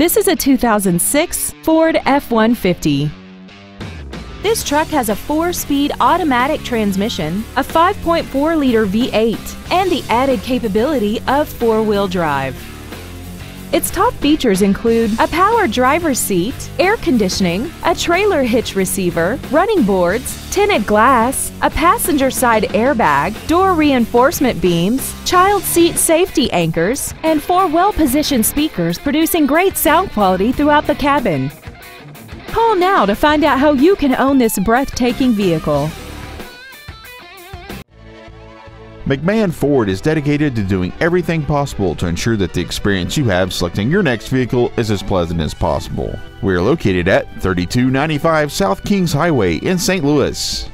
This is a 2006 Ford F-150. This truck has a 4-speed automatic transmission, a 5.4-liter V8, and the added capability of 4-wheel drive. Its top features include a power driver's seat, air conditioning, a trailer hitch receiver, running boards, tinted glass, a passenger side airbag, door reinforcement beams, child seat safety anchors, and 4 well-positioned speakers producing great sound quality throughout the cabin. Call now to find out how you can own this breathtaking vehicle. McMahon Ford is dedicated to doing everything possible to ensure that the experience you have selecting your next vehicle is as pleasant as possible. We are located at 3295 South Kings Highway in St. Louis.